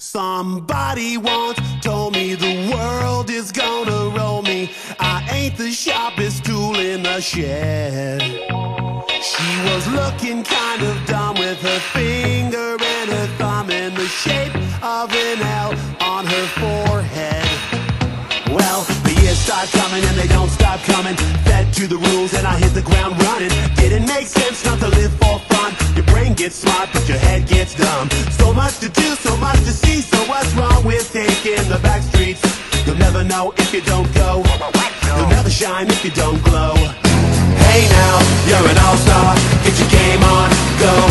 Somebody once told me the world is gonna roll me. I ain't the sharpest tool in the shed. She was looking kind of dumb with her finger and her thumb in the shape of an L on her forehead. Well, the years start coming and they don't stop coming. Fed to the rules and I hit the ground running. Didn't make sense not to live for fun. Your brain gets smart but your head gets dumb. So much to do, so much to see. So what's wrong with taking the back streets? You'll never know if you don't go. You'll never shine if you don't glow. Hey now, you're an all-star. Get your game on, go.